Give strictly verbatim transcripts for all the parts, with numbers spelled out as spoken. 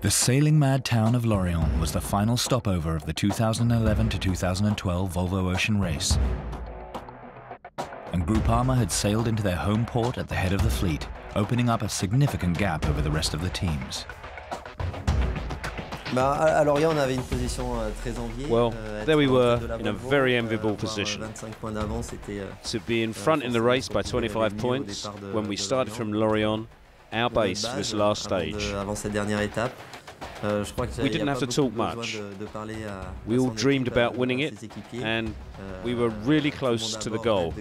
The sailing-mad town of Lorient was the final stopover of the two thousand eleven to two thousand twelve Volvo Ocean Race, and Groupama had sailed into their home port at the head of the fleet, opening up a significant gap over the rest of the teams. Well, there we were, in a very enviable position. To be in front in the race by twenty-five points, when we started from Lorient, our base was last stage. We didn't have to talk much. We all dreamed about winning it, and we were really close to the goal.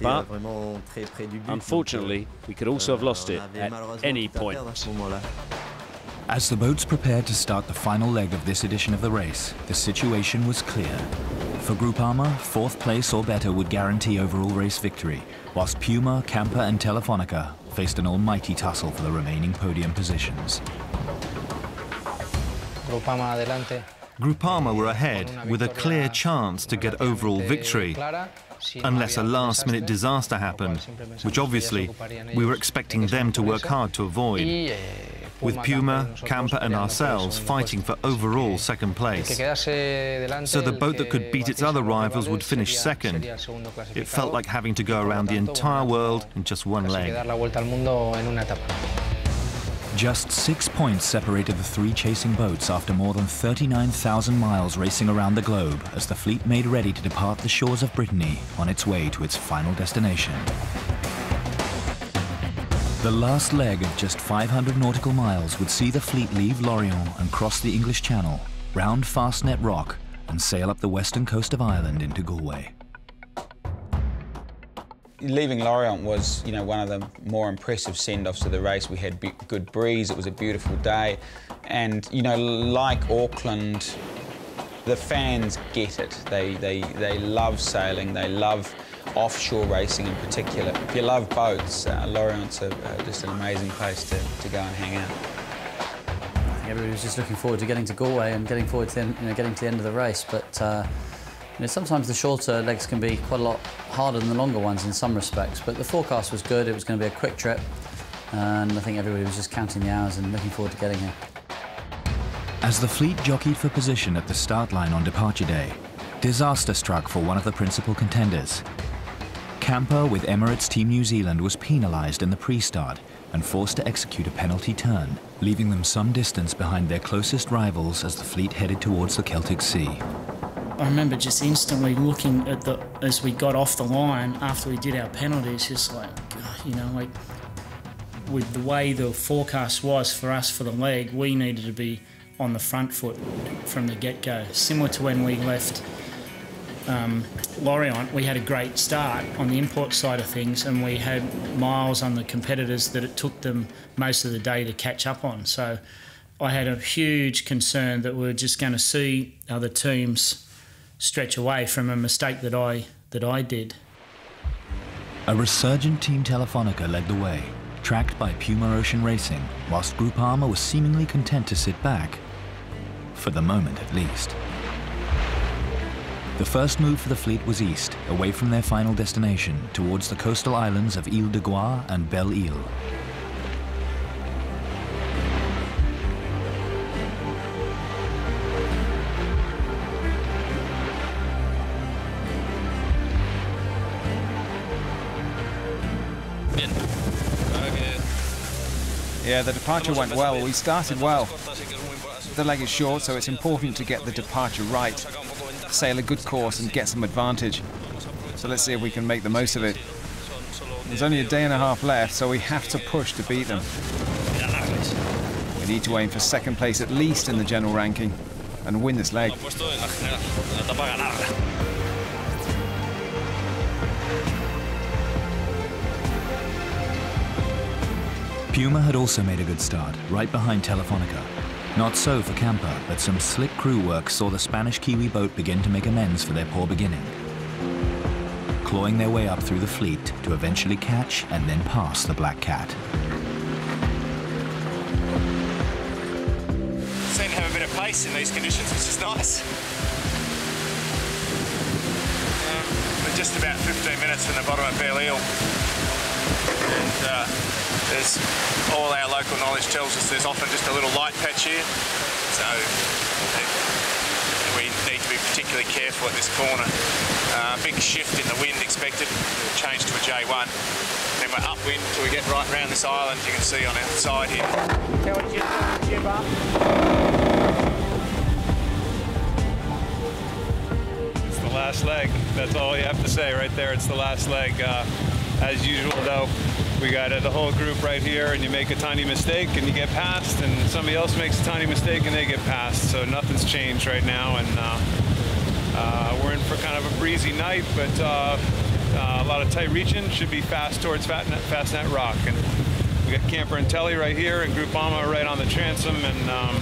But, unfortunately, we could also have lost it at any point. As the boats prepared to start the final leg of this edition of the race, the situation was clear. For Groupama, fourth place or better would guarantee overall race victory, whilst Puma, Camper and Telefonica faced an almighty tussle for the remaining podium positions. Groupama adelante. Groupama were ahead, with a clear chance to get overall victory, unless a last-minute disaster happened, which obviously we were expecting them to work hard to avoid, with Puma, Camper and ourselves fighting for overall second place. So the boat that could beat its other rivals would finish second. It felt like having to go around the entire world in just one leg. Just six points separated the three chasing boats after more than thirty-nine thousand miles racing around the globe as the fleet made ready to depart the shores of Brittany on its way to its final destination. The last leg of just five hundred nautical miles would see the fleet leave Lorient and cross the English Channel, round Fastnet Rock, and sail up the western coast of Ireland into Galway. Leaving Lorient was, you know, one of the more impressive send-offs of the race. We had good breeze, it was a beautiful day, and, you know, like Auckland, the fans get it. They, they, they love sailing, they love offshore racing in particular. If you love boats, uh, Lorient's a, uh, just an amazing place to, to go and hang out. I think everybody was just looking forward to getting to Galway and getting forward to the, you know, getting to the end of the race, but uh, you know, sometimes the shorter legs can be quite a lot harder than the longer ones in some respects, but the forecast was good, it was going to be a quick trip, and I think everybody was just counting the hours and looking forward to getting here. As the fleet jockeyed for position at the start line on departure day, disaster struck for one of the principal contenders. Camper with Emirates Team New Zealand was penalised in the pre-start and forced to execute a penalty turn, leaving them some distance behind their closest rivals as the fleet headed towards the Celtic Sea. I remember just instantly looking at the, as we got off the line after we did our penalties, just like, you know, like with the way the forecast was for us for the leg, we needed to be on the front foot from the get-go, similar to when we left Um, Lorient. We had a great start on the import side of things, and we had miles on the competitors that it took them most of the day to catch up on. So I had a huge concern that we're just going to see other teams stretch away from a mistake that I that I did. A resurgent Team Telefonica led the way, tracked by Puma Ocean Racing, whilst Groupama was seemingly content to sit back, for the moment at least. The first move for the fleet was east, away from their final destination, towards the coastal islands of Île de Groix and Belle-Île. Yeah, the departure went well. We started well. The leg is short, so it's important to get the departure right. Sail a good course and get some advantage. So let's see if we can make the most of it. There's only a day and a half left, so we have to push to beat them. We need to aim for second place at least in the general ranking and win this leg. Puma had also made a good start, right behind Telefonica. Not so for Camper, but some slick crew work saw the Spanish Kiwi boat begin to make amends for their poor beginning, clawing their way up through the fleet to eventually catch and then pass the Black Cat. Seem to have a bit of pace in these conditions, which is nice. Um, we're just about fifteen minutes from the bottom of Belle Isle, and uh, there's all our local local knowledge tells us there's often just a little light patch here, so we need to be particularly careful at this corner. Uh, big shift in the wind expected, change to a J one. Then we're upwind till we get right round this island you can see on our side here. Tell it to jib up. It's the last leg, that's all you have to say right there, it's the last leg. Uh, as usual though, we got uh, the whole group right here, and you make a tiny mistake and you get passed, and somebody else makes a tiny mistake and they get passed, so nothing's changed right now. And uh, uh, we're in for kind of a breezy night, but uh, uh, a lot of tight reaching, should be fast towards Fastnet, Fastnet Rock. And we got Camper and Telly right here, and Groupama right on the transom, and um,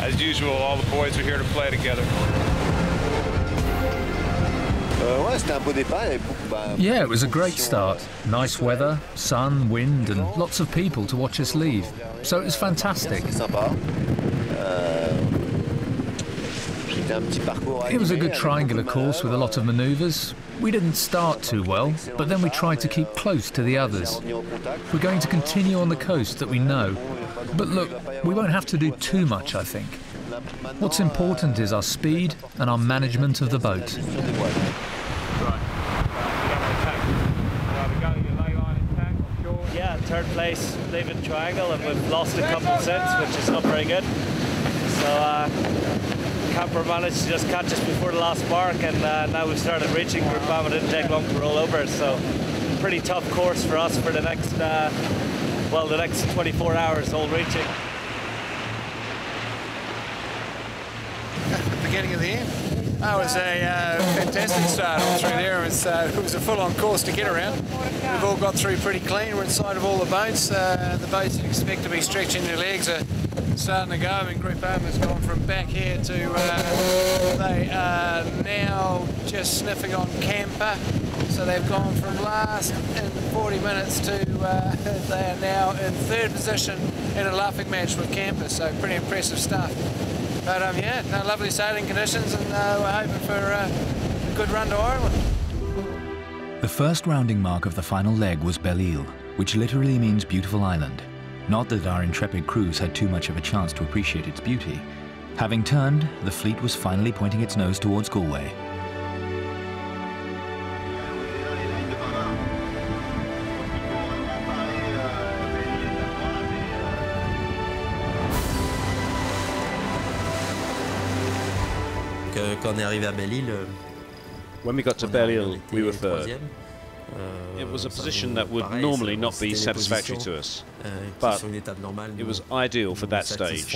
as usual, all the boys are here to play together. Yeah, it was a great start. Nice weather, sun, wind, and lots of people to watch us leave. So it was fantastic. It was a good triangular course with a lot of manoeuvres. We didn't start too well, but then we tried to keep close to the others. We're going to continue on the coast that we know. But look, we won't have to do too much, I think. What's important is our speed and our management of the boat. Yeah, third place, leaving triangle, and we've lost a couple since, which is not very good. So uh, Camper managed to just catch us before the last mark, and uh, now we've started reaching Groupama. It didn't take long to roll over, so pretty tough course for us for the next, uh, well, the next twenty-four hours all reaching. Beginning of the end. That was a uh, fantastic start all through there. It was, uh, it was a full-on course to get around. We've all got through pretty clean. We're inside of all the boats. Uh, the boats you expect to be stretching their legs are starting to go. I mean, Groupama has gone from back here to uh, they are now just sniffing on Camper. So they've gone from last in forty minutes to uh, they are now in third position in a laughing match with Camper. So pretty impressive stuff. But um, yeah, no, lovely sailing conditions, and uh, we're hoping for uh, a good run to Ireland. The first rounding mark of the final leg was Belle-Île, which literally means beautiful island. Not that our intrepid crews had too much of a chance to appreciate its beauty. Having turned, the fleet was finally pointing its nose towards Galway. When we got to Belle-Île, we were third. It was a position that would normally not be satisfactory to us, but it was ideal for that stage.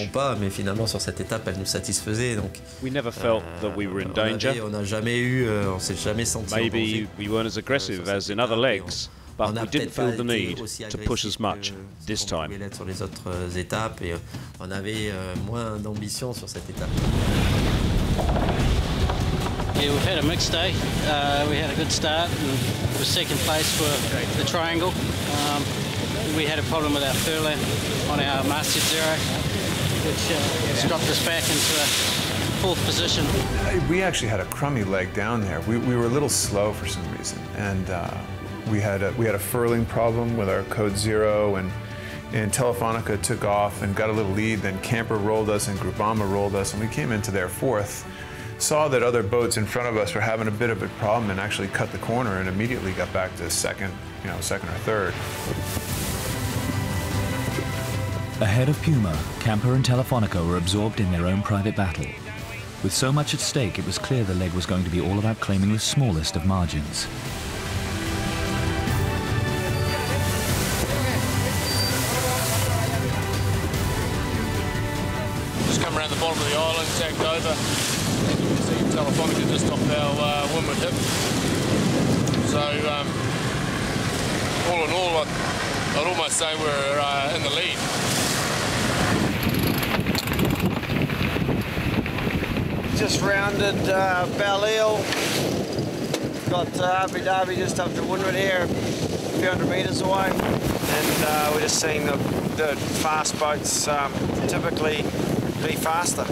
We never felt that we were in danger. Maybe we weren't as aggressive as in other legs, but we didn't feel the need to push as much this time. Yeah, we've had a mixed day. Uh, we had a good start, and it was second place for the triangle. Um, we had a problem with our furlane on our masthead zero, which uh, yeah. dropped us back into a fourth position. We actually had a crummy leg down there. We, we were a little slow for some reason, and uh, we had a, we had a furling problem with our code zero, and and Telefonica took off and got a little lead. Then Camper rolled us, and Groupama rolled us, and we came into their fourth. Saw that other boats in front of us were having a bit of a problem and actually cut the corner and immediately got back to second, you know, second or third. Ahead of Puma, Camper and Telefonica were absorbed in their own private battle. With so much at stake, it was clear the leg was going to be all about claiming the smallest of margins. Just come around the bottom of the island, tagged over. Telefonica just off our uh, windward hip. So, um, all in all, I'd, I'd almost say we're uh, in the lead. Just rounded uh, Belle-Île. Got uh, Abu Dhabi just up to windward here, a few hundred metres away. And uh, we're just seeing the, the fast boats um, typically be faster.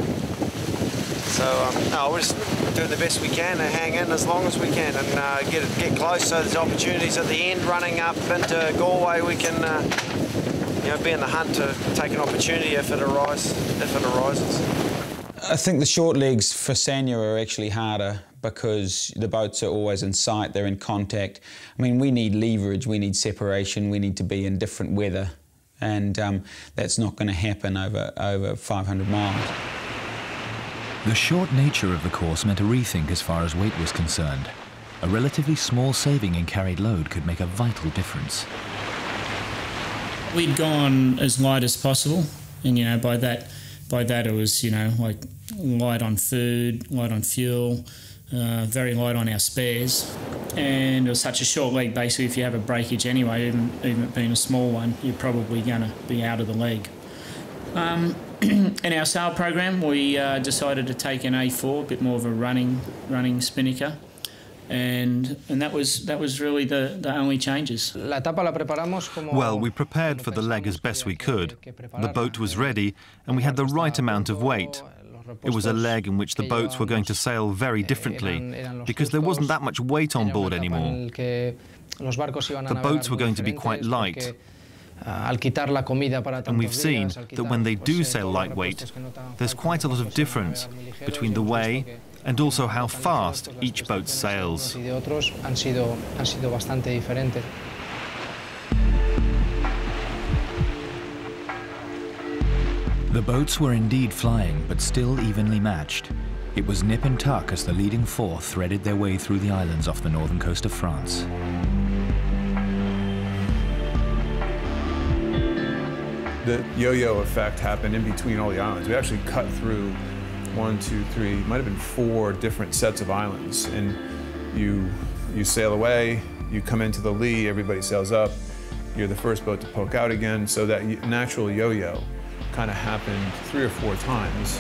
So um, no, we're just doing the best we can and hang in as long as we can, and uh, get get close. So there's opportunities at the end, running up into Galway. We can uh, you know, be in the hunt to take an opportunity if it arises. If it arises. I think the short legs for Sanya are actually harder because the boats are always in sight, they're in contact. I mean, we need leverage, we need separation, we need to be in different weather, and um, that's not going to happen over, over five hundred miles. The short nature of the course meant a rethink as far as weight was concerned. A relatively small saving in carried load could make a vital difference. We'd gone as light as possible, and, you know, by that, by that it was, you know, like light on food, light on fuel, uh, very light on our spares. And it was such a short leg, basically, if you have a breakage anyway, even, even it being a small one, you're probably going to be out of the leg. Um, in our sail program, we uh, decided to take an A four, a bit more of a running running spinnaker. And, and that was that was really the, the only changes. Well, we prepared for the leg as best we could. The boat was ready and we had the right amount of weight. It was a leg in which the boats were going to sail very differently because there wasn't that much weight on board anymore. The boats were going to be quite light. And we've seen that when they do sail lightweight, there's quite a lot of difference between the way and also how fast each boat sails. The boats were indeed flying, but still evenly matched. It was nip and tuck as the leading four threaded their way through the islands off the northern coast of France. The yo-yo effect happened in between all the islands. We actually cut through one, two, three, might have been four different sets of islands. And you, you sail away, you come into the lee, everybody sails up, you're the first boat to poke out again, so that natural yo-yo kind of happened three or four times.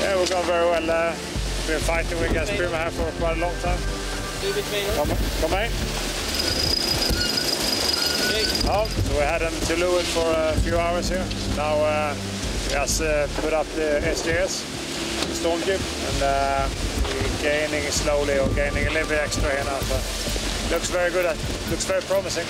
Yeah, we've gone very well there. Uh, we've been fighting against Puma here for quite a long time. Come, come back. Oh, so we had them to leeward for a few hours here. Now, uh, Just uh, put up the S G S, the storm cube, and uh, we're gaining slowly, or gaining a little bit extra here now. But looks very good, looks very promising.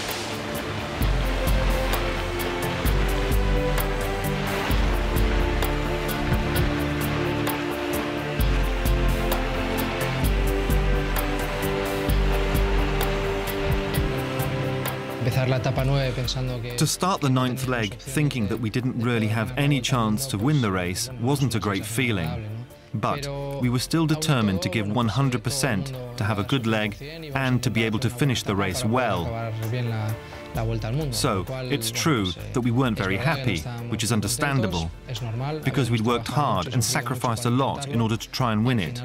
To start the ninth leg thinking that we didn't really have any chance to win the race wasn't a great feeling, but we were still determined to give one hundred percent, to have a good leg and to be able to finish the race well. So it's true that we weren't very happy, which is understandable, because we'd worked hard and sacrificed a lot in order to try and win it.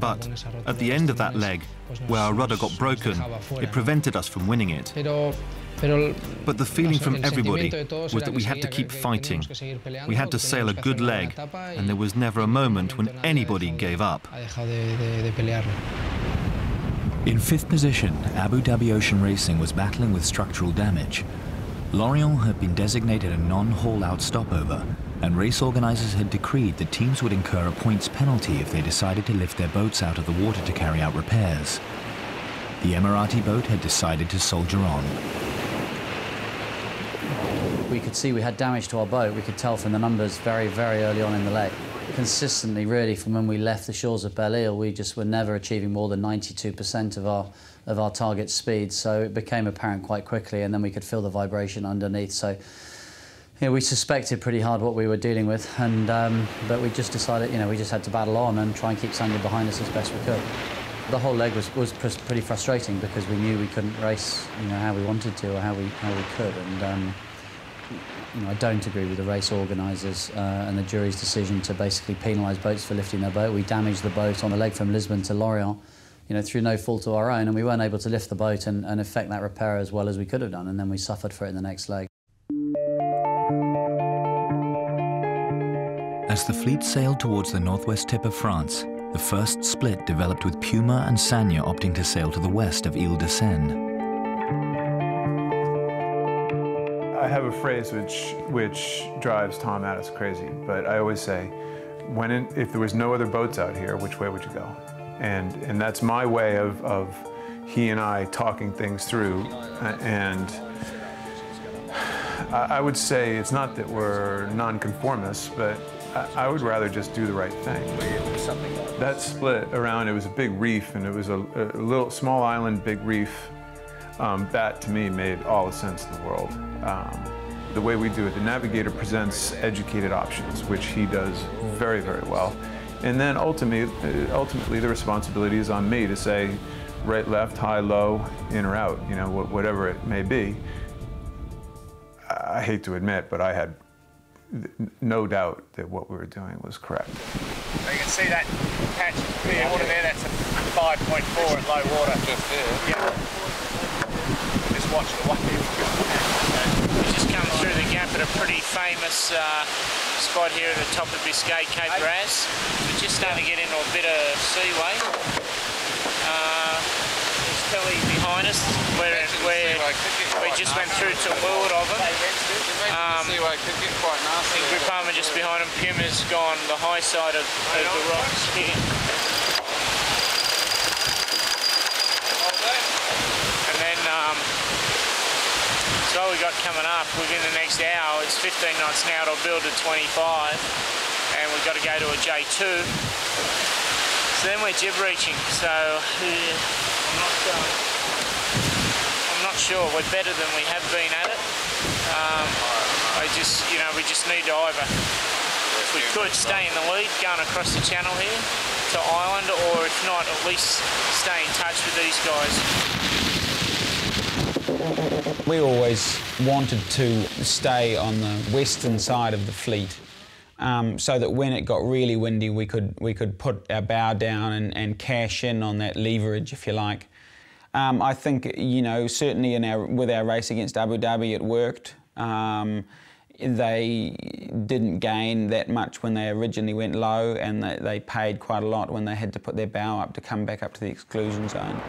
But at the end of that leg, where our rudder got broken, it prevented us from winning it. But the feeling from everybody was that we had to keep fighting. We had to sail a good leg, and there was never a moment when anybody gave up. In fifth position, Abu Dhabi Ocean Racing was battling with structural damage. Lorient had been designated a non-haul-out stopover, and race organisers had decreed that teams would incur a points penalty if they decided to lift their boats out of the water to carry out repairs. The Emirati boat had decided to soldier on. We could see we had damage to our boat. We could tell from the numbers very, very early on in the leg. Consistently, really, from when we left the shores of Belle-Île, we just were never achieving more than ninety-two percent of our, of our target speed, so it became apparent quite quickly, and then we could feel the vibration underneath. So, you know, we suspected pretty hard what we were dealing with, and, um, but we just decided, you know, we just had to battle on and try and keep Sanya behind us as best we could. The whole leg was, was pretty frustrating because we knew we couldn't race, you know, how we wanted to or how we, how we could, and... Um, You know, I don't agree with the race organisers uh, and the jury's decision to basically penalise boats for lifting their boat. We damaged the boat on the leg from Lisbon to Lorient, you know, through no fault of our own, and we weren't able to lift the boat and, and effect that repair as well as we could have done, and then we suffered for it in the next leg. As the fleet sailed towards the northwest tip of France, the first split developed with Puma and Sanya opting to sail to the west of Île de Sein. I have a phrase which, which drives Tom Addis crazy, but I always say, when in, if there was no other boats out here, which way would you go? And, and that's my way of, of he and I talking things through, and I would say it's not that we're nonconformists, but I would rather just do the right thing. That split around, it was a big reef, and it was a, a little small island, big reef. Um, that, to me, made all the sense in the world. Um, the way we do it, the navigator presents educated options, which he does very, very well. And then ultimately, ultimately the responsibility is on me to say right, left, high, low, in or out, you know, whatever it may be. I hate to admit, but I had no doubt that what we were doing was correct. So you can see that patch of clear water there, that's a five point four at low water. Just there. Yeah. Just watch the wave. It just comes through the gap at a pretty famous uh, spot here at the top of Biscay, Cape Raz. We're just starting to get into a bit of seaway. Uh, there's Kelly behind us. We're, we're, we just went through to a world of it. Um, Groupama just behind him. Puma's gone the high side of, of the rocks here. And then um, it's all we got coming up within the next hour. It's fifteen knots now. It'll build to twenty-five, and we've got to go to a J two. So then we're jib reaching, so uh, I'm, not, uh, I'm not sure. We're better than we have been at it. Um, I just, you know, we just need to either, if we could, stay in the lead, going across the channel here to Ireland, or if not, at least stay in touch with these guys. We always wanted to stay on the western side of the fleet. Um, so that when it got really windy, we could we could put our bow down and, and cash in on that leverage, if you like. Um, I think, you know, certainly in our with our race against Abu Dhabi, it worked. Um, they didn't gain that much when they originally went low, and they, they paid quite a lot when they had to put their bow up to come back up to the exclusion zone.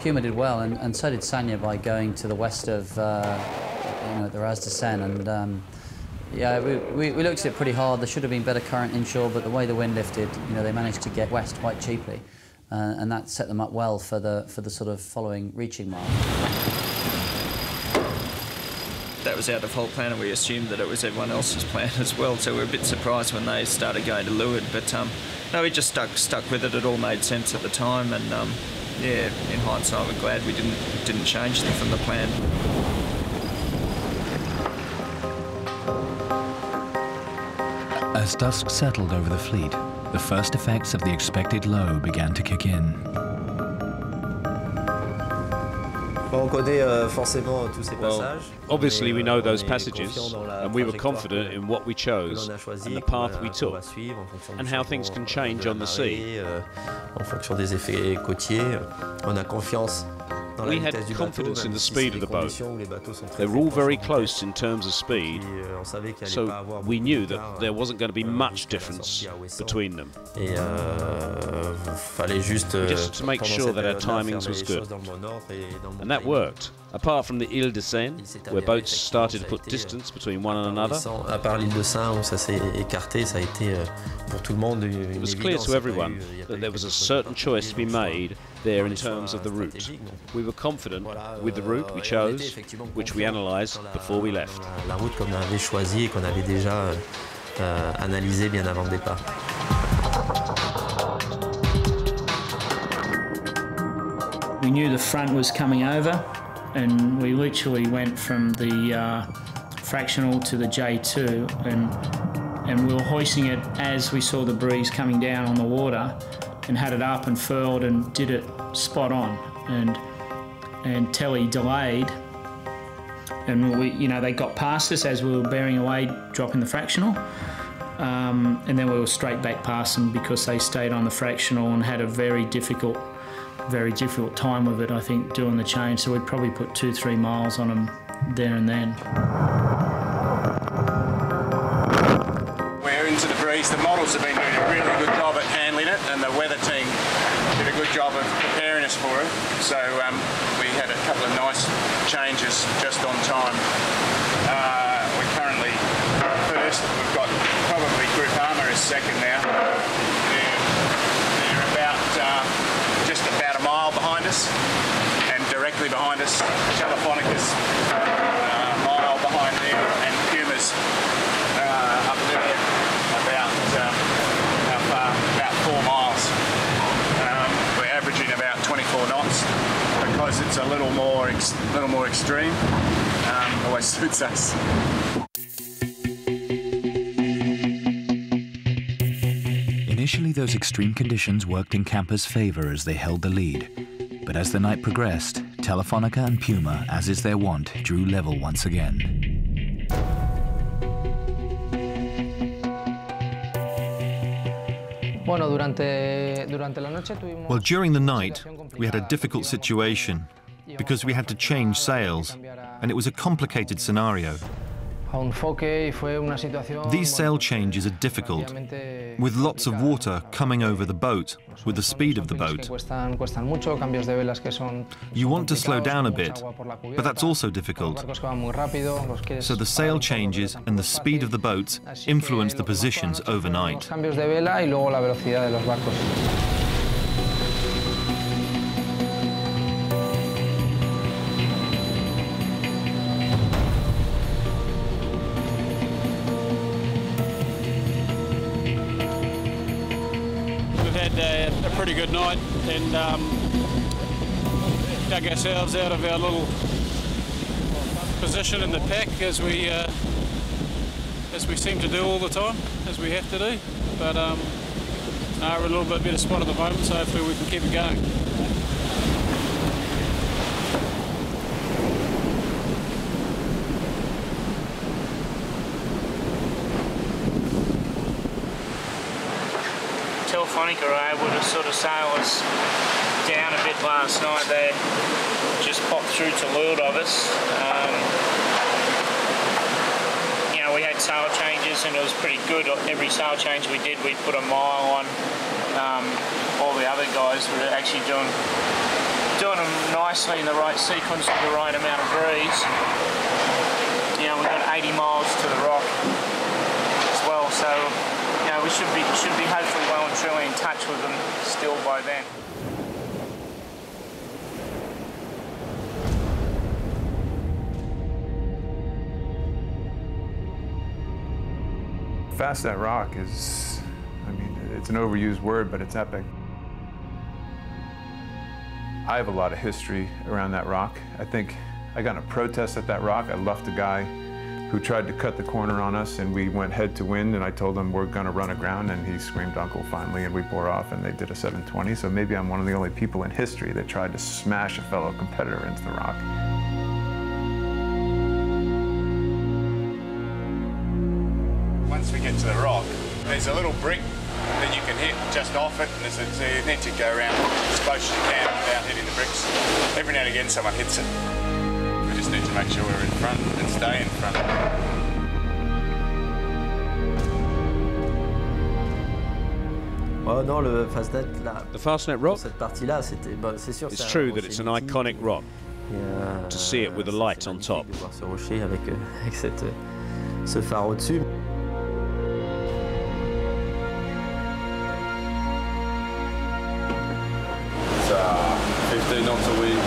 Puma did well, and, and so did Sanya by going to the west of uh, you know, the Île de Sein, and. Um, Yeah, we, we, we looked at it pretty hard. There should have been better current inshore, but the way the wind lifted, you know, they managed to get west quite cheaply, uh, and that set them up well for the for the sort of following reaching mark. That was out of whole plan, and we assumed that it was everyone else's plan as well. So we were a bit surprised when they started going to leeward, but um, no, we just stuck stuck with it. It all made sense at the time, and um, yeah, in hindsight, we're glad we didn't didn't change them from the plan. As dusk settled over the fleet, the first effects of the expected low began to kick in. Well, obviously we know those passages, and we were confident in what we chose, and the path we took, and how things can change on the sea. We had confidence in the speed of the boat. They were all very close in terms of speed, so we knew that there wasn't going to be much difference between them. Just to make sure that our timings was good. And that worked, apart from the Île de Sein, where boats started to put distance between one another. It was clear to everyone that there was a certain choice to be made there in terms of the route. We were confident with the route we chose, which we analysed before we left. We knew the front was coming over, and we literally went from the uh, fractional to the J two, and, and we were hoisting it as we saw the breeze coming down on the water, and had it up and furled and did it spot on. And and Telly delayed, and we, you know, they got past us as we were bearing away, dropping the fractional, um, and then we were straight back past them because they stayed on the fractional and had a very difficult, very difficult time with it, I think, doing the change. So we probably put two, three miles on them there and then. We're into the breeze. The models have been doing a really good job at handling it, and the weather team did a good job of preparing us for it. So um, we had a couple of nice changes just on time. Uh, we're currently first. We've got probably Groupama is second now. They're, they're about uh, just about a mile behind us, and directly behind us, Telefonica's uh, mile behind there, and Puma's uh, up there about, uh, up, uh, about four miles. Um, we're averaging about twenty-four knots because it's a little more, ex little more extreme. Um, always suits us. Initially, those extreme conditions worked in Camper's favour as they held the lead. But as the night progressed, Telefonica and Puma, as is their wont, drew level once again. Well, during the night, we had a difficult situation because we had to change sails, and it was a complicated scenario. These sail changes are difficult, with lots of water coming over the boat, with the speed of the boat. You want to slow down a bit, but that's also difficult. So the sail changes and the speed of the boats influence the positions overnight. Good night, and um, dug ourselves out of our little position in the pack, as we uh, as we seem to do all the time, as we have to do. But um, no, we're a little bit better spot at the moment, so hopefully we can keep it going. Telefonica are able to sort of sail us down a bit last night. They just popped through to leeward of us. Um, you know, we had sail changes and it was pretty good. Every sail change we did, we put a mile on. Um, all the other guys were actually doing doing them nicely in the right sequence with the right amount of breeze. You know, we got eighty miles to the rock as well, so you know, we should be should be hopefully well and truly in touch with them still by then. Fastnet Rock is, I mean, it's an overused word, but it's epic. I have a lot of history around that rock. I think I got in a protest at that rock. I left a guy who tried to cut the corner on us, and we went head to wind, and I told him we're gonna run aground, and he screamed uncle finally, and we bore off, and they did a seven twenty, so maybe I'm one of the only people in history that tried to smash a fellow competitor into the rock. Once we get to the rock, there's a little brick that you can hit just off it, and there's a, so you need to go around as close as you can without hitting the bricks. Every now and again someone hits it. We just need to make sure we're in front and stay in front. The Fastnet Rock? It's true that it's an iconic rock. To see it with the light on top. It's uh, fifteen knots a week.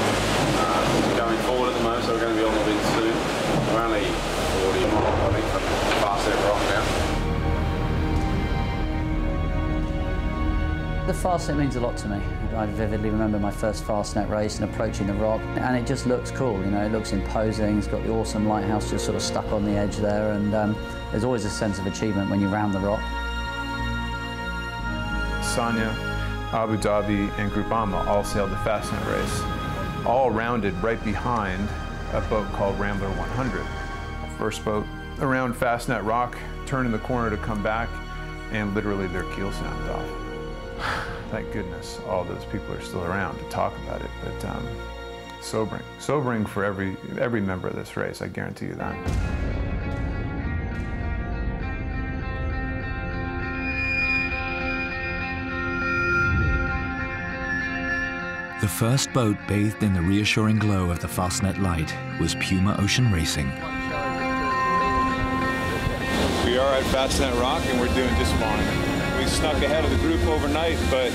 The Fastnet means a lot to me. I vividly remember my first Fastnet race and approaching the rock, and it just looks cool, you know, it looks imposing. It's got the awesome lighthouse just sort of stuck on the edge there, and um, there's always a sense of achievement when you round the rock. Sanya, Abu Dhabi and Groupama all sailed the Fastnet race, all rounded right behind a boat called Rambler one hundred. First boat around Fastnet Rock, turning the corner to come back, and literally their keel snapped off. Thank goodness all those people are still around to talk about it, but um, sobering. Sobering for every, every member of this race, I guarantee you that. The first boat bathed in the reassuring glow of the Fastnet light was Puma Ocean Racing. We are at Fastnet Rock and we're doing just fine. We snuck ahead of the group overnight, but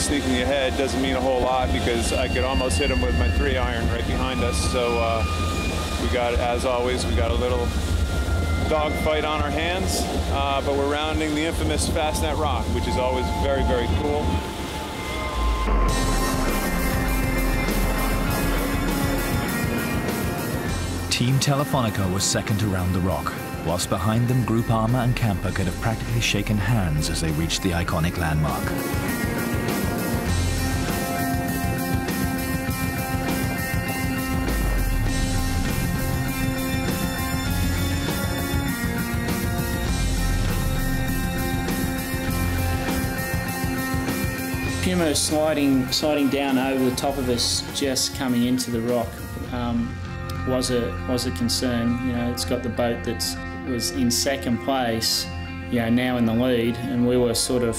sneaking ahead doesn't mean a whole lot because I could almost hit him with my three iron right behind us. So uh, we got, as always, we got a little dogfight on our hands, uh, but we're rounding the infamous Fastnet Rock, which is always very, very cool. Team Telefonica was second to round the rock, whilst behind them Groupama and Camper could have practically shaken hands as they reached the iconic landmark. Puma sliding, sliding down over the top of us just coming into the rock um, was a was a concern. You know, it's got the boat that's was in second place, you know, now in the lead, and we were sort of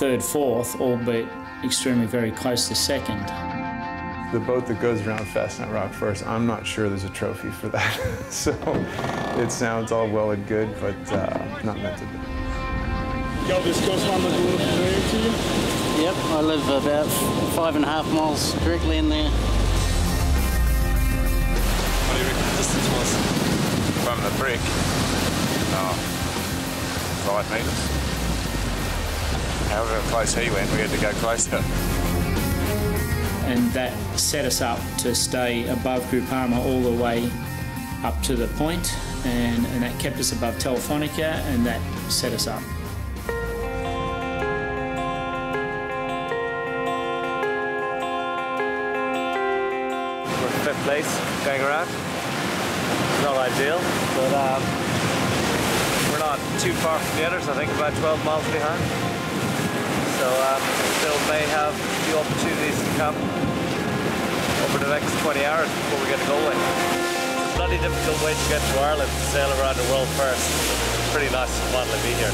third, fourth, albeit extremely very close to second. The boat that goes around Fastnet Rock first, I'm not sure there's a trophy for that. So it sounds all well and good, but uh, not meant to be. Yo, this goes on the road to you? Yep, I live about five and a half miles directly in there. What do you reckon the distance was? From the brick, oh, five metres. However close he went, we had to go closer. And that set us up to stay above Groupama all the way up to the point, and, and that kept us above Telefonica, and that set us up. We're in fifth place, going around. Not ideal, but um, we're not too far from the others. I think about twelve miles behind. So um, still may have a few opportunities to come over the next twenty hours before we get to Galway. It's a bloody difficult way to get to Ireland, to sail around the world first. It's pretty nice to finally be here.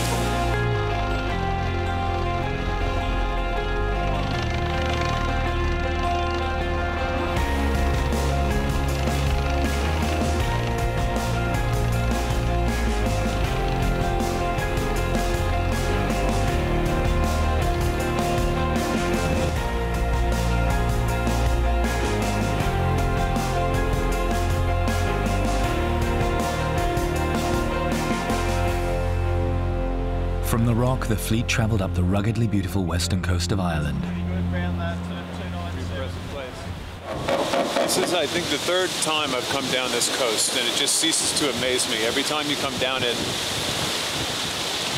From the rock, the fleet travelled up the ruggedly beautiful western coast of Ireland. This is, I think, the third time I've come down this coast, and it just ceases to amaze me. Every time you come down in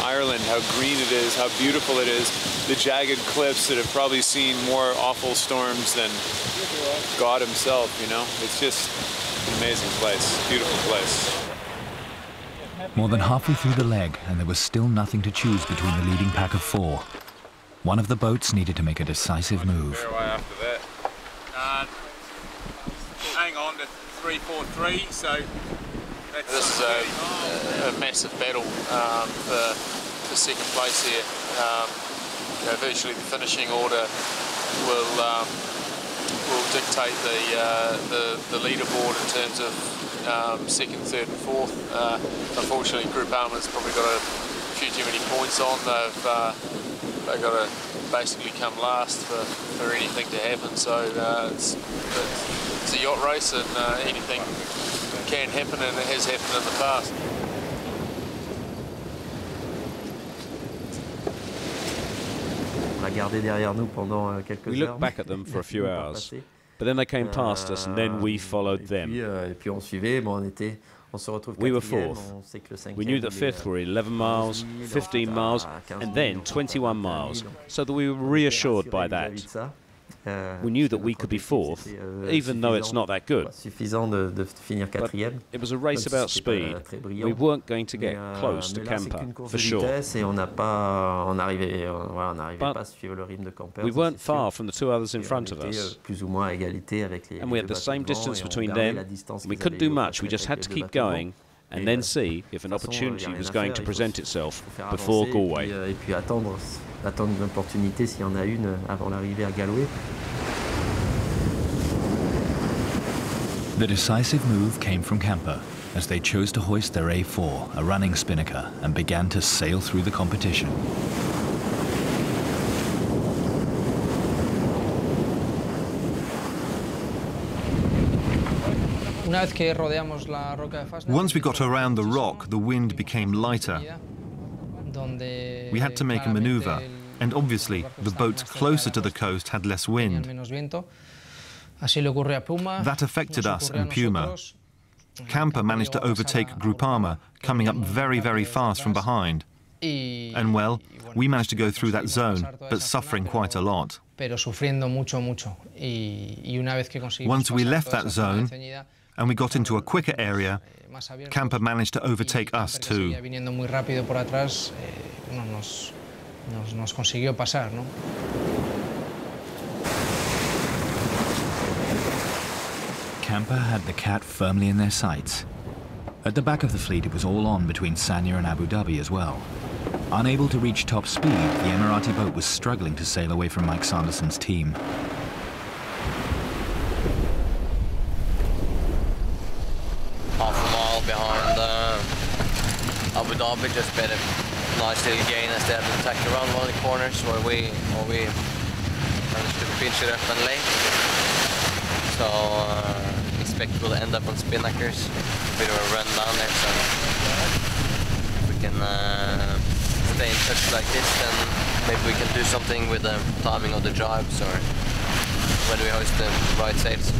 Ireland, how green it is, how beautiful it is, the jagged cliffs that have probably seen more awful storms than God himself, you know? It's just an amazing place, beautiful place. More than halfway through the leg, and there was still nothing to choose between the leading pack of four. One of the boats needed to make a decisive move. After that. Uh, hang on to three four three, so that's this is a, a massive battle um, for, for second place here. Um, you know, virtually the finishing order will um, will dictate the, uh, the the leaderboard in terms of. Um, second, third and fourth. Uh, unfortunately, Groupama's probably got a few too many points on. They've, uh, they've got to basically come last for, for anything to happen. So uh, it's, it's a yacht race, and uh, anything can happen, and it has happened in the past. We looked back at them for a few hours. But then they came past us, and then we followed them. We were fourth. We knew that fifth were eleven miles, fifteen miles, and then twenty-one miles, so that we were reassured by that. We knew that we could be fourth, even though it's not that good. But it was a race about speed. We weren't going to get close to Camper, for sure. But we weren't far from the two others in front of us. And we had the same distance between them. We couldn't do much, we just had to keep going and then see if an opportunity was going to present itself before Galway. Attendre une opportunité s'il y en a une avant l'arrivée à Galway. The decisive move came from Camper as they chose to hoist their A four, a running spinnaker, and began to sail through the competition. Once we got around the rock, the wind became lighter. We had to make a maneuver, and obviously the boats closer to the coast had less wind. That affected us and Puma. Camper managed to overtake Groupama, coming up very, very fast from behind. And well, we managed to go through that zone, but suffering quite a lot. Once we left that zone and we got into a quicker area, Camper managed to overtake us too. Camper had the cat firmly in their sights. At the back of the fleet, it was all on between Sanya and Abu Dhabi as well. Unable to reach top speed, the Emirati boat was struggling to sail away from Mike Sanderson's team. Half a mile behind uh, Abu Dhabi, just better nice little gain as they had attacked around one of the corners where we, where we managed to pinch it up and lay. So uh, expect we'll end up on Spinnackers. A bit of a run down there, so if we can uh, stay in touch like this, then maybe we can do something with the timing of the drives or when we host the right sails.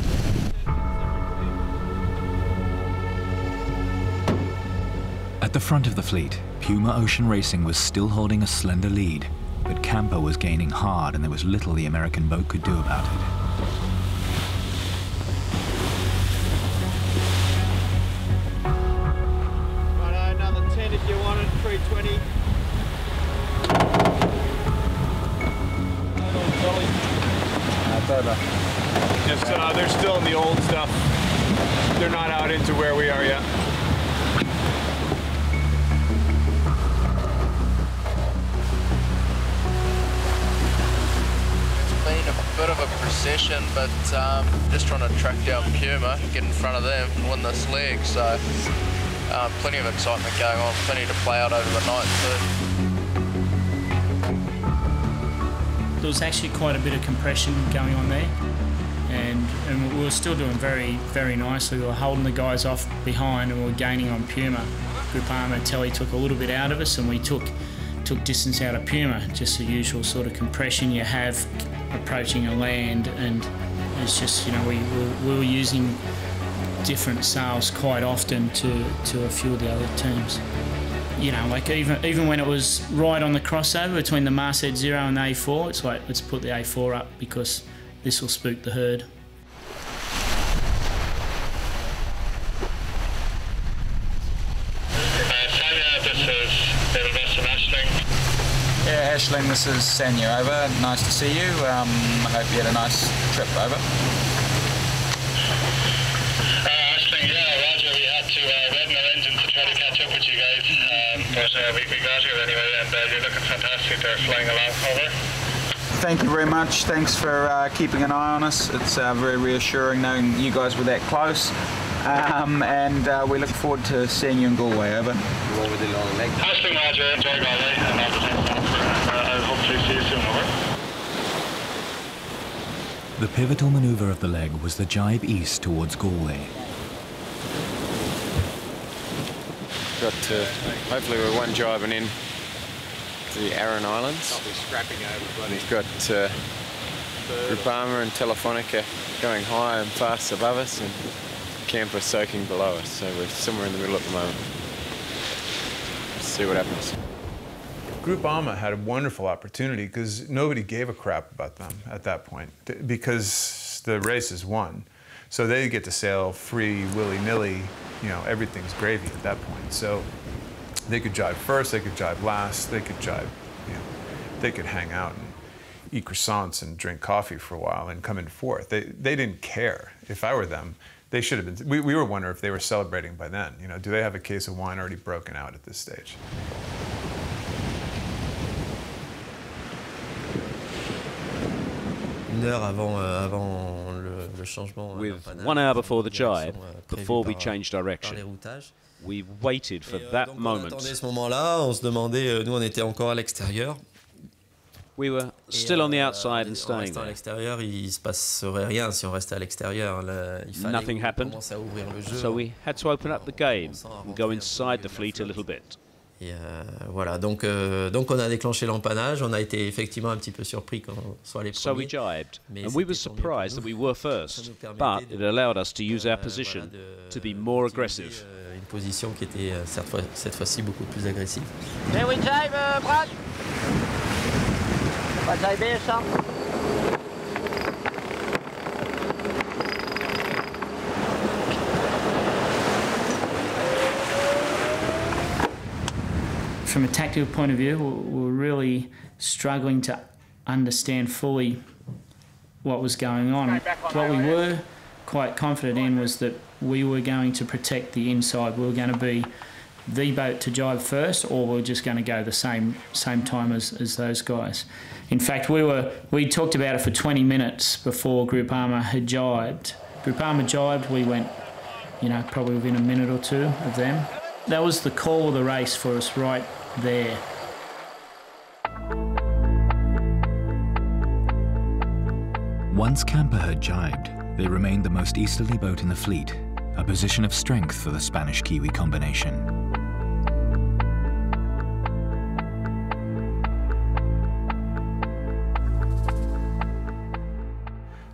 At the front of the fleet, Puma Ocean Racing was still holding a slender lead, but Camper was gaining hard and there was little the American boat could do about it. Just, uh, they're still in the old stuff. They're not out into where we are yet. It's been a bit of a procession, but um, just trying to track down Puma, get in front of them, and win this leg. So uh, plenty of excitement going on, plenty to play out over the night too. There was actually quite a bit of compression going on there, and, and we were still doing very, very nicely. We were holding the guys off behind and we were gaining on Puma. Groupama Telly took a little bit out of us and we took, took distance out of Puma, just the usual sort of compression you have approaching a land, and it's just, you know, we, we, we were using different sails quite often to, to a few of the other teams. You know, like even even when it was right on the crossover between the masthead zero and the A four, it's like, let's put the A four up because this will spook the herd. Sanya, this is Elvis Ashling. Yeah, Ashling, this is Sanya, over. Nice to see you. Um, I hope you had a nice trip, over. But uh, we, we got here anyway, and uh, you're looking fantastic there, flying along, over. Thank you very much. Thanks for uh, keeping an eye on us. It's uh, very reassuring knowing you guys were that close. Um, and uh, we look forward to seeing you in Galway, over. Over the long leg. Ashling, Roger, enjoy Galway, and all the things offer, and I'll hopefully see you soon, over. The pivotal manoeuvre of the leg was the jibe east towards Galway. Got to, hopefully we're one jibing in to the Aran Islands. I'll be scrapping over, buddy. We've got uh, Groupama and Telefonica going high and fast above us, and Camper soaking below us, so we're somewhere in the middle at the moment. Let's see what happens. Groupama had a wonderful opportunity because nobody gave a crap about them at that point because the race is won. So they get to sail free, willy-nilly, you know, everything's gravy at that point. So they could jibe first, they could jibe last, they could jibe, you know, they could hang out and eat croissants and drink coffee for a while and come in fourth. They, they didn't care. If I were them, they should have been, we, we were wondering if they were celebrating by then. You know, do they have a case of wine already broken out at this stage? Une heure avant, uh, avant With one hour before the jibe, before we change direction, we waited for that moment. We were still on the outside and staying there. Nothing happened, so we had to open up the game and go inside the fleet a little bit. Et euh, voilà, donc, euh, donc on a déclenché l'empannage, on a été effectivement un petit peu surpris quand on soit les premiers. So we jibed, mais and we were surprised that we were first, but it allowed us to use our position, euh, to be more aggressive. Euh, une position qui était euh, cette fois, cette fois-ci beaucoup plus agressive. Mais oui, jibe, euh, Brad. Pas jiber, ça. From a tactical point of view, we were really struggling to understand fully what was going on. What we were quite confident in was that we were going to protect the inside. We were going to be the boat to jibe first, or we were just going to go the same same time as, as those guys. In fact, we were we talked about it for twenty minutes before Groupama had jibed. Groupama jibed, we went, you know, probably within a minute or two of them. That was the call of the race for us right there. Once Camper had jibed, they remained the most easterly boat in the fleet, a position of strength for the Spanish-Kiwi combination.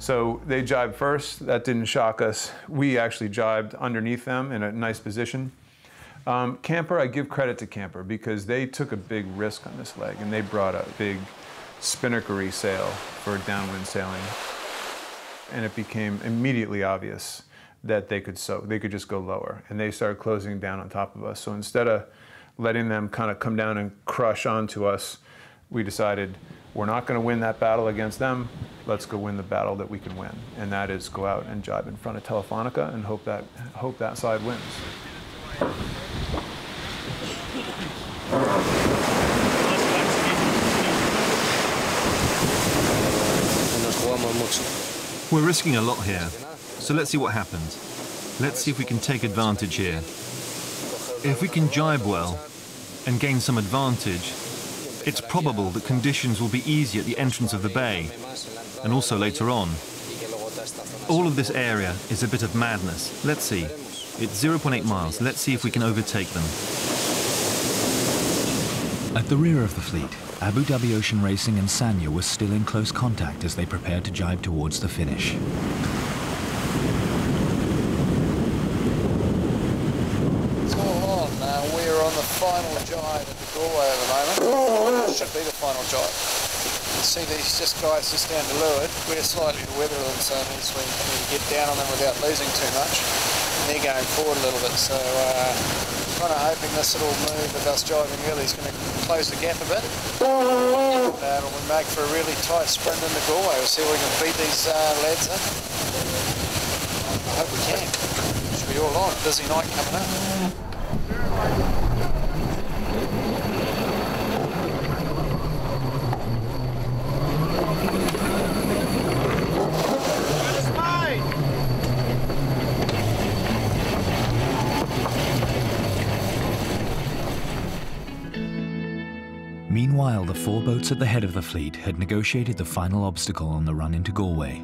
So they jibed first, that didn't shock us. We actually jibed underneath them in a nice position. Um, Camper, I give credit to Camper because they took a big risk on this leg and they brought a big spinnakery sail for downwind sailing. And it became immediately obvious that they could so they could just go lower, and they started closing down on top of us. So instead of letting them kind of come down and crush onto us, we decided we're not going to win that battle against them. Let's go win the battle that we can win, and that is go out and jibe in front of Telefonica and hope that hope that side wins. We're risking a lot here, so let's see what happens. Let's see if we can take advantage here. If we can jibe well and gain some advantage, it's probable that conditions will be easy at the entrance of the bay and also later on. All of this area is a bit of madness. Let's see. It's zero point eight miles. Let's see if we can overtake them. At the rear of the fleet, Abu Dhabi Ocean Racing and Sanya were still in close contact as they prepared to jibe towards the finish. What's going on now? We're on the final jibe at the Galway at the moment. It should be the final jibe. You see these just guys just down to leeward. We're slightly to weather them, so it means we need to get down on them without losing too much. They're going forward a little bit, so uh, kind of hoping this little move of us jibing early is going to close the gap a bit. And uh, it'll make for a really tight sprint in the Galway. We'll see if we can beat these uh, lads in. I hope we can. Should be all on. Busy night coming up. Meanwhile, the four boats at the head of the fleet had negotiated the final obstacle on the run into Galway.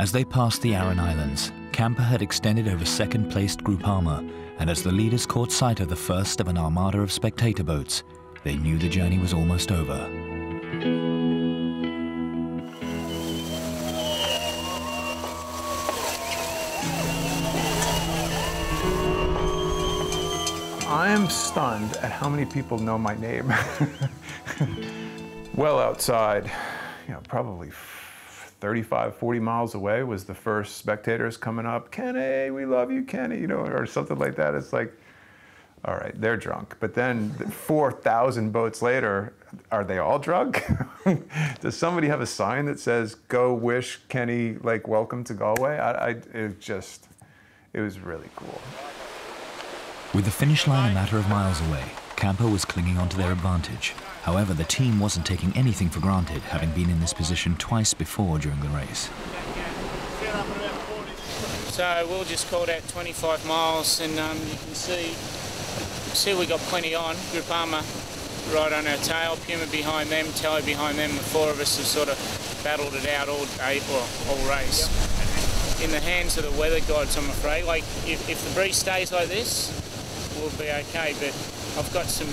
As they passed the Aran Islands, Camper had extended over second-placed Groupama, and as the leaders caught sight of the first of an armada of spectator boats, they knew the journey was almost over. I am stunned at how many people know my name. Well outside, you know, probably thirty-five, forty miles away was the first spectators coming up, Kenny, we love you, Kenny, you know, or something like that. It's like, all right, they're drunk. But then four thousand boats later, are they all drunk? Does somebody have a sign that says, go wish Kenny, like, welcome to Galway? I, I, it just, it was really cool. With the finish line a matter of miles away, Camper was clinging onto their advantage. However, the team wasn't taking anything for granted, having been in this position twice before during the race. So we'll just call that twenty-five miles, and um, you can see, see we got plenty on. Groupama right on our tail, Puma behind them, Tello behind them. The four of us have sort of battled it out all day, well, all race. Yep. In the hands of the weather gods, I'm afraid. Like, if, if the breeze stays like this, we'll be okay. But I've got some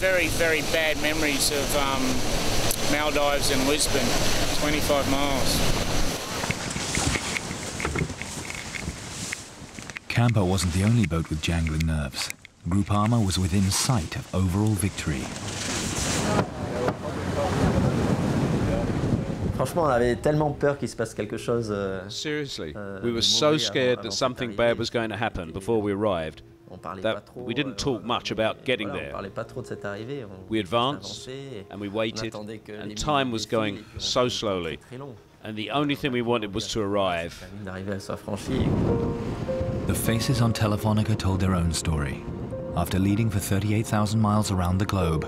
very, very bad memories of um, Maldives and Lisbon, twenty-five miles. Camper wasn't the only boat with jangling nerves. Groupama was within sight of overall victory. Seriously, we were so scared that something bad was going to happen before we arrived that we didn't talk much about getting there. We advanced and we waited, and time was going so slowly, and the only thing we wanted was to arrive. The faces on Telefonica told their own story. After leading for thirty-eight thousand miles around the globe,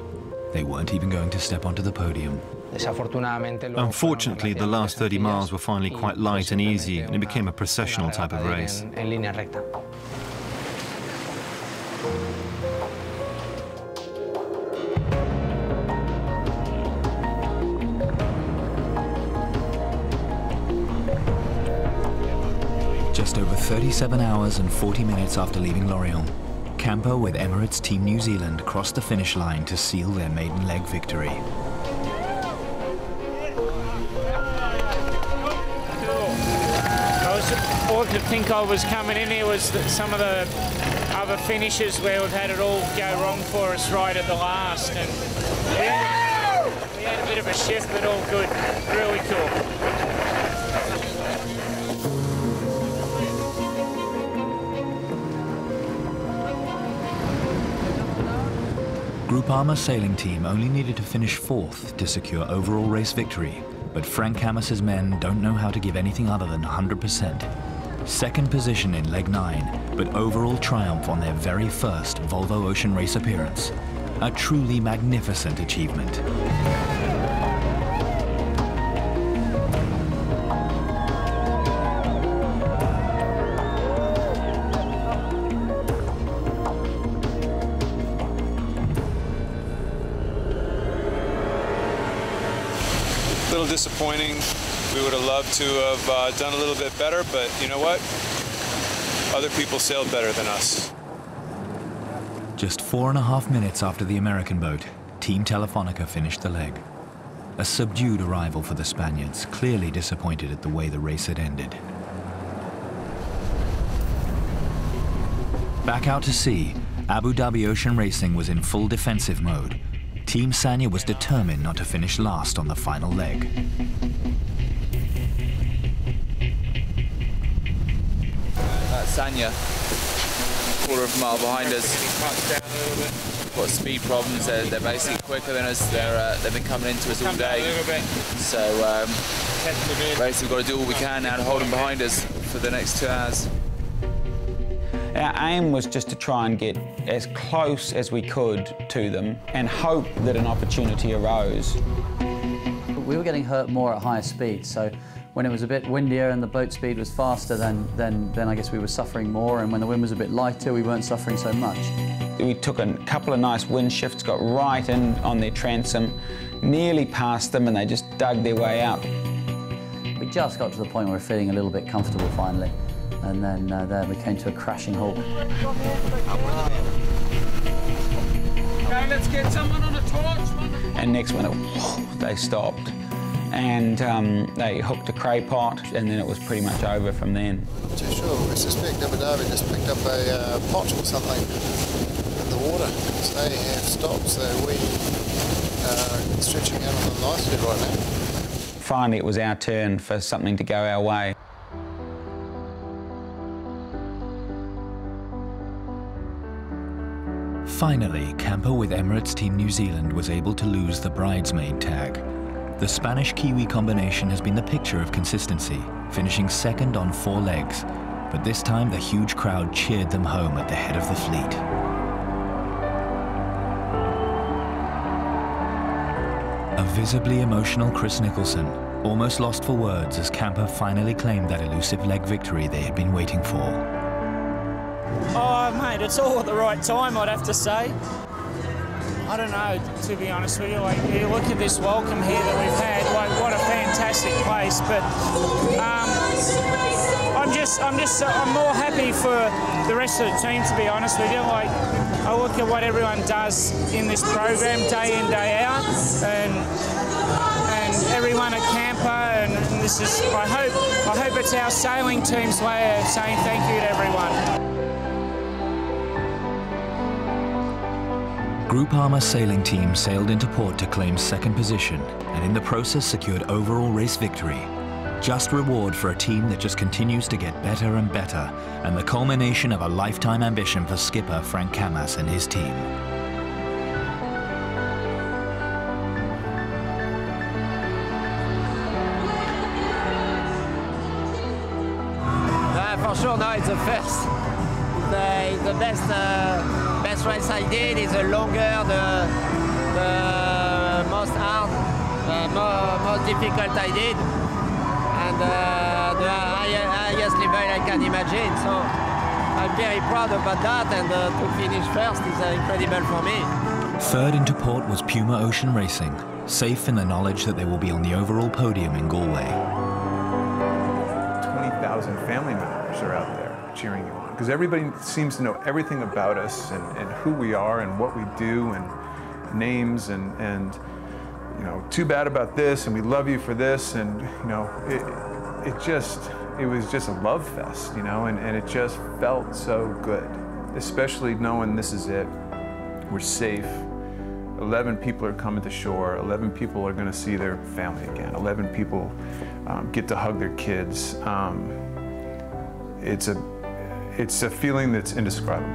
they weren't even going to step onto the podium. Unfortunately, the last thirty miles were finally quite light and easy, and it became a processional type of race. Just over thirty-seven hours and forty minutes after leaving Lorient, Camper with Emirates Team New Zealand crossed the finish line to seal their maiden leg victory. I was, all to think I was coming in here was that some of the other finishes where we've had it all go wrong for us right at the last, and we had a, we had a bit of a shift, but all good, really cool. Groupama sailing team only needed to finish fourth to secure overall race victory, but Frank Cammas' men don't know how to give anything other than one hundred percent. Second position in leg nine, but overall triumph on their very first Volvo Ocean Race appearance. A truly magnificent achievement. Disappointing. We would have loved to have uh, done a little bit better, but you know what? Other people sailed better than us. Just four and a half minutes after the American boat, Team Telefonica finished the leg. A subdued arrival for the Spaniards, clearly disappointed at the way the race had ended. Back out to sea, Abu Dhabi Ocean Racing was in full defensive mode. Team Sanya was determined not to finish last on the final leg. That's Sanya, a quarter of a mile behind us. We've got speed problems, they're, they're basically quicker than us, they're, uh, they've been coming into us all day. So, um, basically we've got to do all we can now to hold them behind us for the next two hours. Our aim was just to try and get as close as we could to them and hope that an opportunity arose. We were getting hurt more at higher speeds, so when it was a bit windier and the boat speed was faster, then, then, then I guess we were suffering more, and when the wind was a bit lighter, we weren't suffering so much. We took a couple of nice wind shifts, got right in on their transom, nearly past them, and they just dug their way out. We just got to the point where we were feeling a little bit comfortable finally. And then uh, there we came to a crashing halt. Okay, let's get someone on a torch. And next minute, whoosh, they stopped, and um, they hooked a cray pot, and then it was pretty much over from then. I'm too sure. We suspect Abu Dhabi just picked up a uh, pot or something in the water. So they have stopped, so we are stretching out on the nicely right now. Finally, it was our turn for something to go our way. Finally, Camper with Emirates Team New Zealand was able to lose the bridesmaid tag. The Spanish-Kiwi combination has been the picture of consistency, finishing second on four legs. But this time, the huge crowd cheered them home at the head of the fleet. A visibly emotional Chris Nicholson, almost lost for words as Camper finally claimed that elusive leg victory they had been waiting for. Oh, mate, it's all at the right time, I'd have to say. I don't know, to be honest with you. Like, you look at this welcome here that we've had, like, what a fantastic place. But um, I'm just, I'm just, I'm more happy for the rest of the team, to be honest with you. Like, I look at what everyone does in this program, day in, day out, and and everyone at Camper, and, and this is, I hope, I hope it's our sailing team's way of saying thank you to everyone. Groupama sailing team sailed into port to claim second position, and in the process secured overall race victory. Just reward for a team that just continues to get better and better, and the culmination of a lifetime ambition for skipper Frank Cammas and his team. Uh, for sure, now it's the first. Uh, it's the best. Uh... Best race I did is the longer, the, the most hard, the more, most difficult I did, and uh, the high, highest level I can imagine. So I'm very proud about that, and uh, to finish first is uh, incredible for me. Third into port was Puma Ocean Racing, safe in the knowledge that they will be on the overall podium in Galway. twenty thousand family members are out there cheering you on, because everybody seems to know everything about us and, and who we are and what we do and names and, and, you know, too bad about this and we love you for this, and, you know, it, it just, it was just a love fest, you know, and, and it just felt so good, especially knowing this is it, we're safe. eleven people are coming to shore, eleven people are gonna see their family again, eleven people um, get to hug their kids. Um, it's a It's a feeling that's indescribable.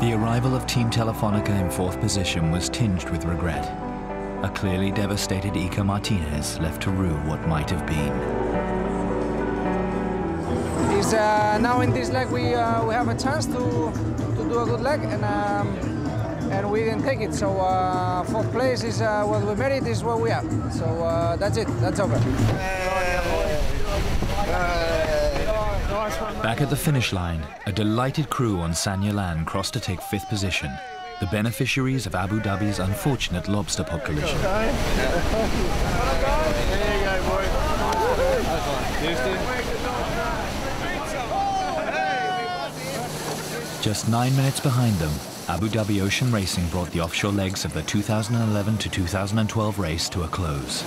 The arrival of Team Telefonica in fourth position was tinged with regret. A clearly devastated Iker Martinez left to rue what might have been. It's, uh, now in this leg we, uh, we have a chance to, to do a good leg, and um, and we didn't take it, so uh, fourth place is uh, what we made, it is what we have. So uh, that's it, that's over. Back at the finish line, a delighted crew on Sanya land crossed to take fifth position, the beneficiaries of Abu Dhabi's unfortunate lobster pot collision. Just nine minutes behind them, Abu Dhabi Ocean Racing brought the offshore legs of the two thousand eleven to two thousand twelve race to a close.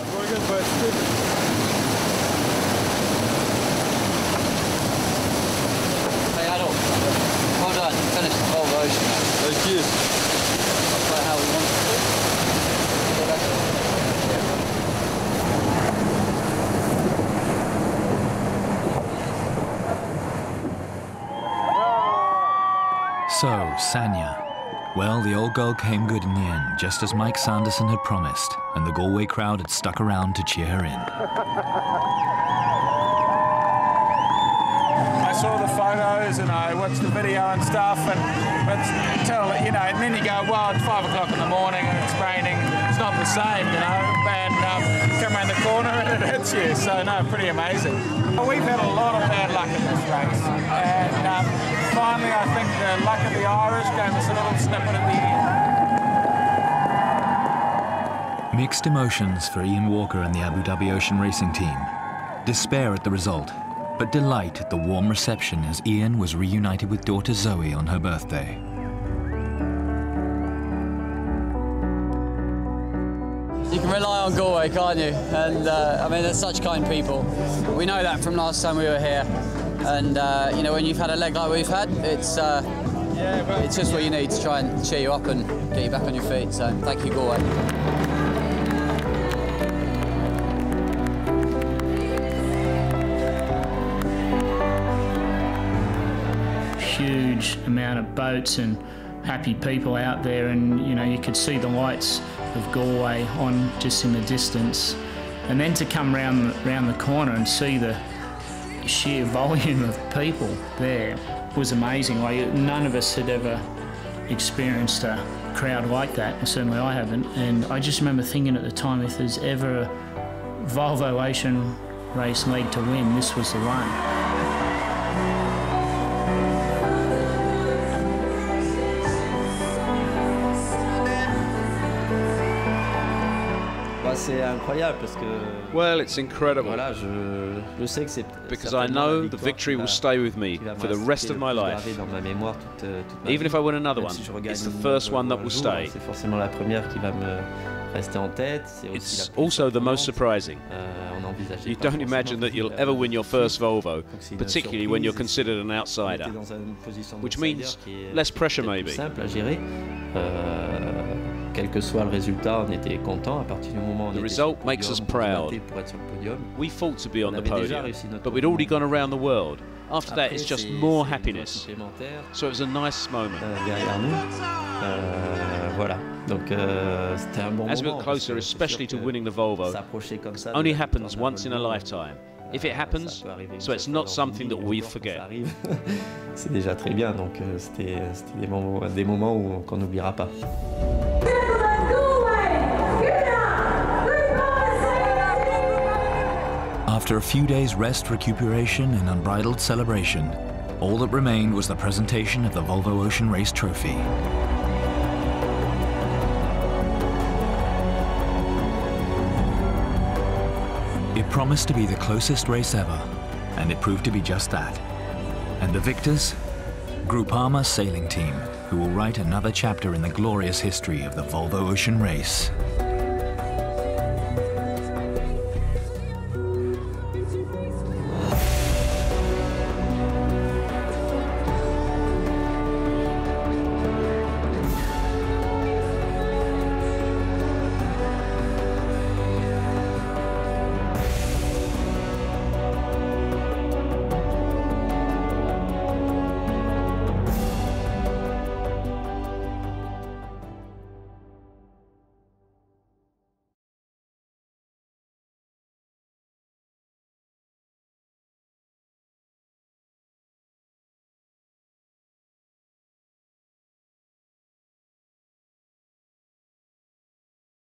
Hey, Adol. Well done. You finished the Volvo Ocean Race. Thank you. That's about how we want to. So, Sanya. Well, the old girl came good in the end, just as Mike Sanderson had promised, and the Galway crowd had stuck around to cheer her in. I saw the photos and I watched the video and stuff, and it's, tell, you know, and then you go, well, it's five o'clock in the morning and it's raining, it's not the same, you know, and um, come around the corner and it hits you, so no, pretty amazing. Well, we've had a lot of bad luck in this race, and um, finally, I think the luck of the Irish gave us a little snippet at the end. Mixed emotions for Ian Walker and the Abu Dhabi Ocean Racing team. Despair at the result, but delight at the warm reception as Ian was reunited with daughter Zoe on her birthday. You can rely on Galway, can't you? And uh, I mean, they're such kind people. We know that from last time we were here. And, uh, you know, when you've had a leg like we've had, it's uh, it's just what you need to try and cheer you up and get you back on your feet. So, thank you, Galway. Huge amount of boats and happy people out there, and, you know, you could see the lights of Galway on just in the distance. And then to come round, round the corner and see the sheer volume of people there was amazing. Like, none of us had ever experienced a crowd like that, and certainly I haven't, and I just remember thinking at the time, if there's ever Volvo Ocean Race league to win, this was the one. Well, it's incredible, because I know the victory will stay with me for the rest of my life. Even if I win another one, it's the first one that will stay. It's also the most surprising. You don't imagine that you'll ever win your first Volvo, particularly when you're considered an outsider, which means less pressure maybe. The result makes us proud. We fought to be on the podium, but we'd already gone around the world. After that, it's just more happiness. So it was a nice moment. As we got closer, especially to winning the Volvo, it only happens once in a lifetime. If it happens, so it's not something that we forget. C'est déjà très bien, donc c'était des moments, des moments qu'on n'oubliera pas. After a few days rest, recuperation and unbridled celebration, all that remained was the presentation of the Volvo Ocean Race Trophy. It promised to be the closest race ever, and it proved to be just that. And the victors? Groupama Sailing Team, who will write another chapter in the glorious history of the Volvo Ocean Race.